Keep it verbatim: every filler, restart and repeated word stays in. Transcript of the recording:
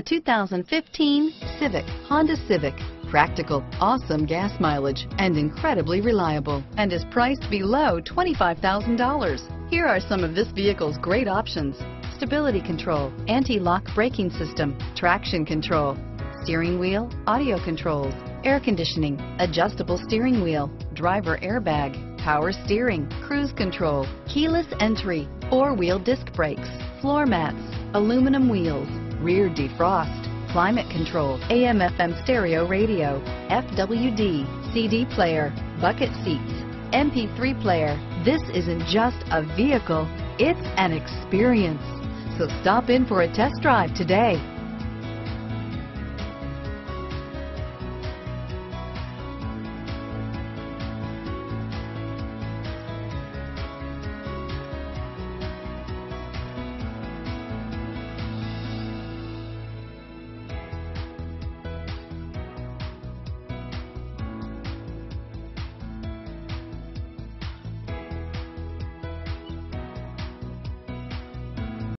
The two thousand fifteen Civic, Honda Civic. Practical, awesome gas mileage, and incredibly reliable, and is priced below twenty-five thousand dollars. Here are some of this vehicle's great options: stability control, anti-lock braking system, traction control, steering wheel audio controls, air conditioning, adjustable steering wheel, driver airbag, power steering, cruise control, keyless entry, four-wheel disc brakes, floor mats, aluminum wheels, rear defrost, climate control, A M F M stereo radio, F W D, C D player, bucket seats, M P three player. This isn't just a vehicle, it's an experience. So stop in for a test drive today.